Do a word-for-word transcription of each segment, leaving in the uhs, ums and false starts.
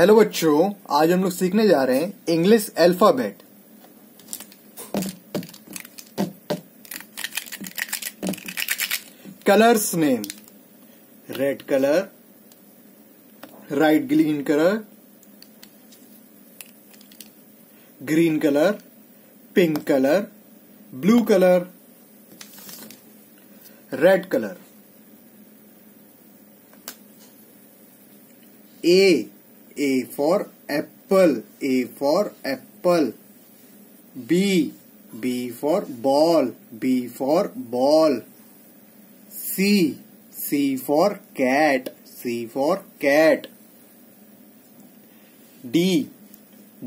Hello बच्चों, आज हम लोग सीखने जा रहे हैं English alphabet. Colours name, red colour, right green colour, green colour, pink colour, blue colour, red colour. A, A for apple, A for apple. B, B for ball, B for ball. C, C for cat, C for cat. D,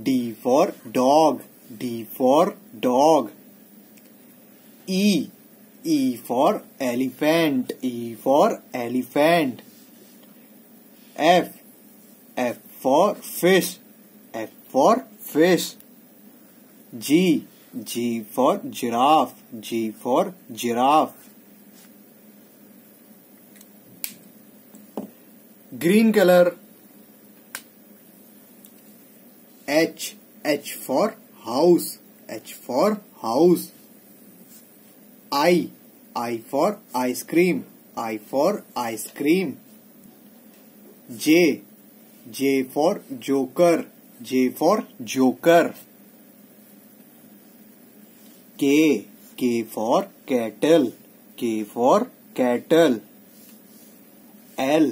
D for dog, D for dog. E, E for elephant, E for elephant. F, F for fish, F for fish. G, G for giraffe, G for giraffe. Green color. H, H for house, H for house. I, I for ice cream, I for ice cream. J, J for joker, J for joker. K, K for cattle, K for cattle. L,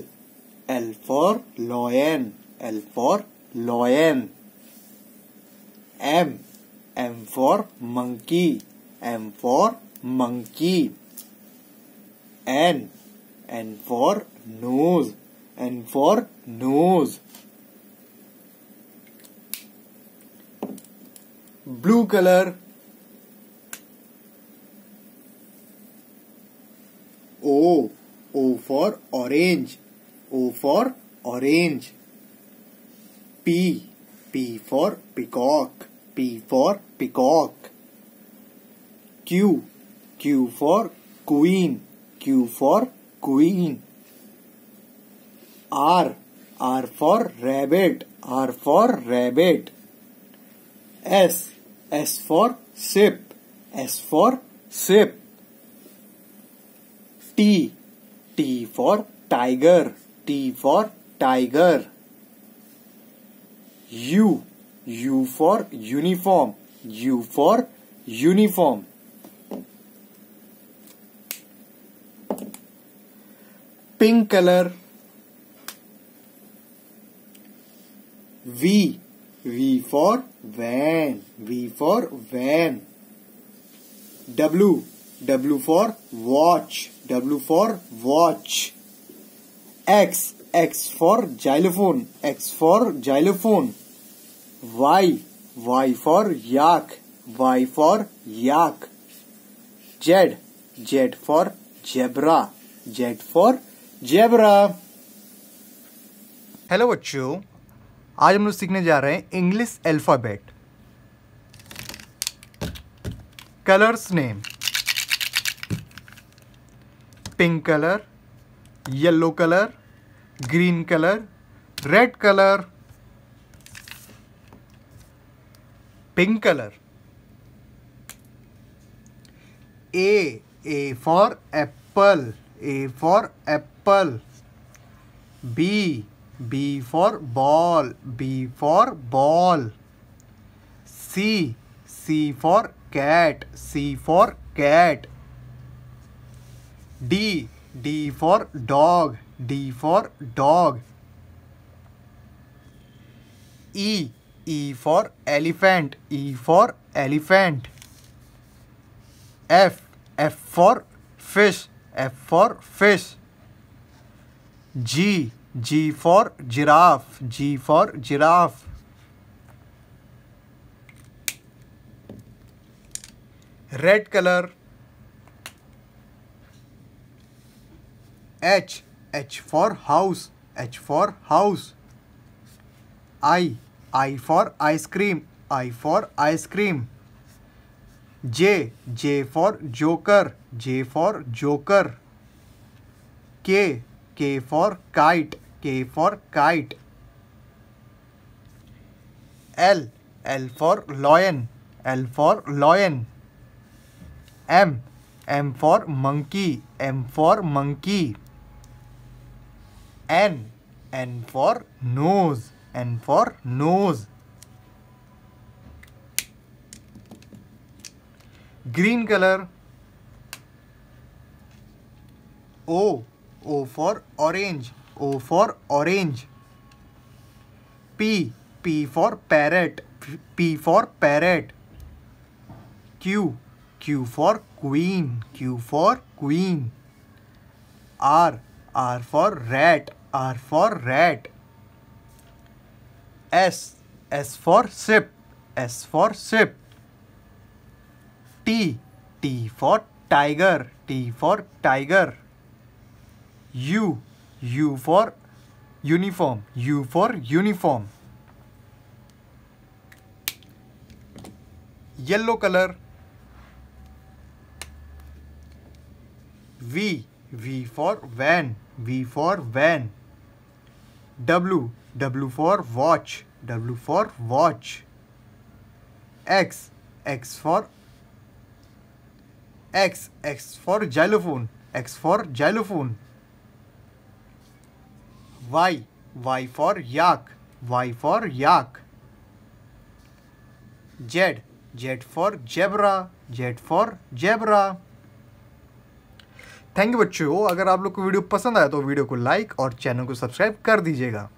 L for lion, L for lion. M, M for monkey, M for monkey. N, N for nose, N for nose. Blue color. O, O for orange, O for orange. P, P for peacock, P for peacock. Q, Q for queen, Q for queen. R, R for rabbit, R for rabbit. S, S for ship, S for ship. T, T for tiger, T for tiger. U, U for uniform, U for uniform. Pink color. V, V for van, V for van. W, W for watch, W for watch. X, X for xylophone, X for xylophone. Y, Y for yak, Y for yak. Z, Z for zebra, Z for zebra. Hello बच्चों, आज हम लोग सीखने जा रहे हैं English alphabet. Colours name, pink colour, yellow colour, green colour, red colour. Pink colour. A, A for apple, A for apple. B, B for ball, B for ball. C, C for cat, C for cat. D, D for dog, D for dog. E, E for elephant, E for elephant. F, F for fish, F for fish. G, G for giraffe, G for giraffe. Red color. H, H for house, H for house. I, I for ice cream, I for ice cream. J, J for joker, J for joker. K, K for kite, K for kite. L, L for lion, L for lion. M, M for monkey, M for monkey. N, N for nose, N for nose. Green color. O, O for orange, O for orange. P, P for parrot, P for parrot. Q, Q for queen, Q for queen. R, R for rat, R for rat. S, S for sip, S for sip. T, T for tiger, T for tiger. U, U for uniform, U for uniform. Yellow color. V, V for van, V for van. W, W for watch, W for watch. X, X for X, X for xylophone, X for xylophone. Y, Y for yak, Y for yak. Z, Z for zebra, Z for zebra. Thank you बच्चों, अगर आप लोग को video पसंद आया तो video को like और चैनल को सब्सक्राइब कर दीजिएगा।